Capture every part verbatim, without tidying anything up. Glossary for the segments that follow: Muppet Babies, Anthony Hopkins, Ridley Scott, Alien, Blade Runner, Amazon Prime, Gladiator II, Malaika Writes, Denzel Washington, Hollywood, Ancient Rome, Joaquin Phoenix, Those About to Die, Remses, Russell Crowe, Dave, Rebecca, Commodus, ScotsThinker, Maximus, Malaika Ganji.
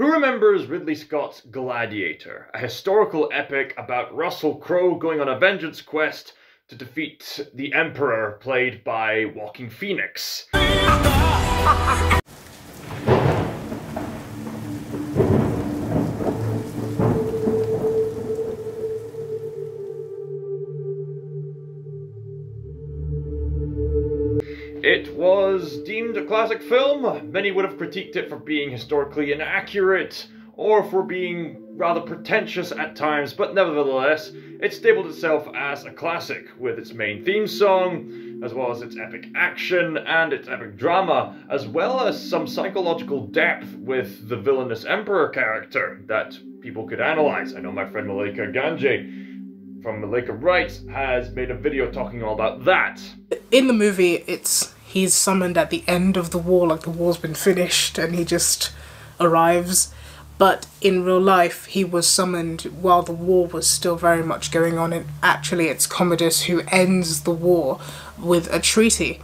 Who remembers Ridley Scott's Gladiator, a historical epic about Russell Crowe going on a vengeance quest to defeat the Emperor, played by Joaquin Phoenix? It was deemed a classic film. Many would have critiqued it for being historically inaccurate or for being rather pretentious at times, but nevertheless, it stabled itself as a classic with its main theme song, as well as its epic action and its epic drama, as well as some psychological depth with the villainous Emperor character that people could analyze. I know my friend Malaika Ganji from Malaika Writes has made a video talking all about that. In the movie, it's he's summoned at the end of the war, like the war's been finished and he just arrives. But in real life, he was summoned while the war was still very much going on, and actually it's Commodus who ends the war with a treaty.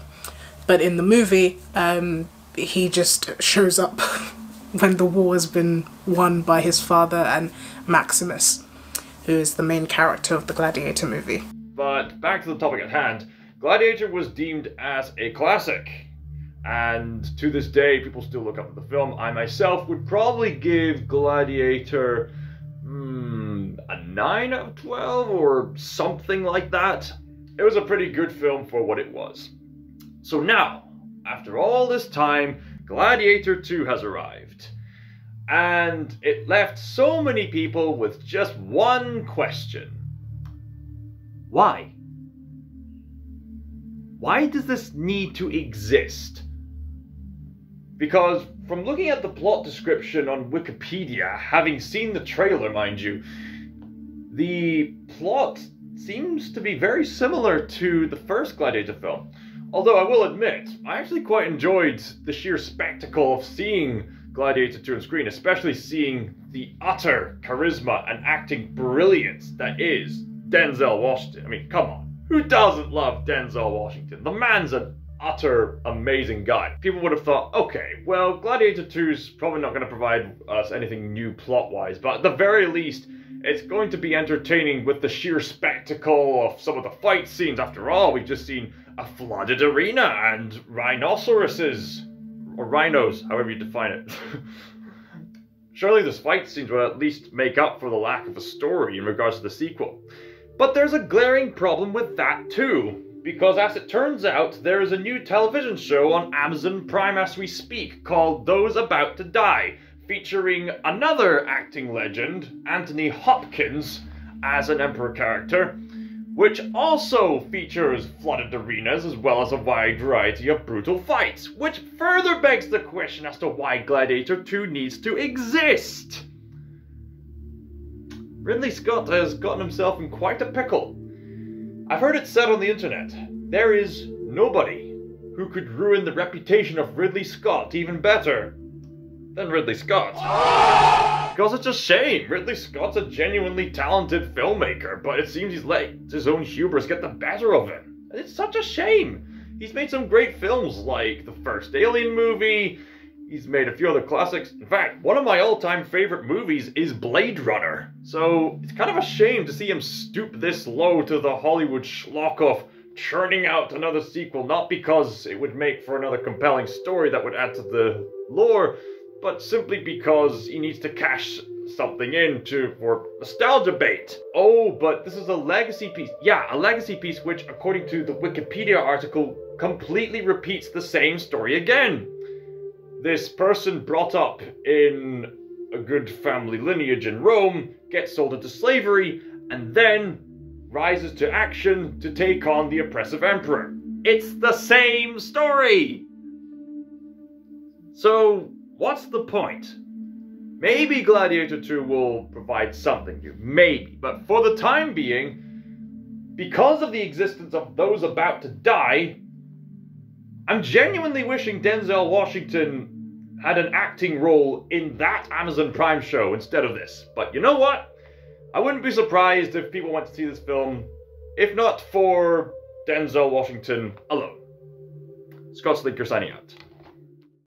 But in the movie, um, he just shows up when the war has been won by his father and Maximus, who is the main character of the Gladiator movie. But back to the topic at hand, Gladiator was deemed as a classic, and to this day people still look up at the film. I myself would probably give Gladiator hmm, a nine out of twelve or something like that. It was a pretty good film for what it was. So now, after all this time, Gladiator two has arrived. And it left so many people with just one question. Why? Why does this need to exist? Because from looking at the plot description on Wikipedia, having seen the trailer, mind you, the plot seems to be very similar to the first Gladiator film. Although I will admit, I actually quite enjoyed the sheer spectacle of seeing Gladiator two on screen, especially seeing the utter charisma and acting brilliance that is Denzel Washington. I mean, come on. Who doesn't love Denzel Washington? The man's an utter amazing guy. People would have thought, okay, well, Gladiator two's probably not going to provide us anything new plot-wise, but at the very least, it's going to be entertaining with the sheer spectacle of some of the fight scenes. After all, we've just seen a flooded arena and rhinoceroses. Or rhinos, however you define it. Surely this fight scenes will at least make up for the lack of a story in regards to the sequel. But there's a glaring problem with that too, because as it turns out, there is a new television show on Amazon Prime as we speak called Those About to Die, featuring another acting legend, Anthony Hopkins, as an Emperor character, which also features flooded arenas as well as a wide variety of brutal fights, which further begs the question as to why Gladiator two needs to exist. Ridley Scott has gotten himself in quite a pickle. I've heard it said on the internet, there is nobody who could ruin the reputation of Ridley Scott even better than Ridley Scott. Because it's a shame, Ridley Scott's a genuinely talented filmmaker, but it seems he's let his own hubris get the better of him. And it's such a shame. He's made some great films like the first Alien movie, he's made a few other classics. In fact, one of my all-time favorite movies is Blade Runner. So it's kind of a shame to see him stoop this low to the Hollywood schlock of churning out another sequel, not because it would make for another compelling story that would add to the lore, but simply because he needs to cash something in to, for nostalgia bait. Oh, but this is a legacy piece. Yeah, a legacy piece which, according to the Wikipedia article, completely repeats the same story again. This person brought up in a good family lineage in Rome, gets sold into slavery, and then rises to action to take on the oppressive emperor. It's the same story! So, what's the point? Maybe Gladiator two will provide something new, maybe, but for the time being, because of the existence of Those About to Die, I'm genuinely wishing Denzel Washington had an acting role in that Amazon Prime show instead of this. But you know what? I wouldn't be surprised if people went to see this film, if not for Denzel Washington alone. ScotsThinker signing out.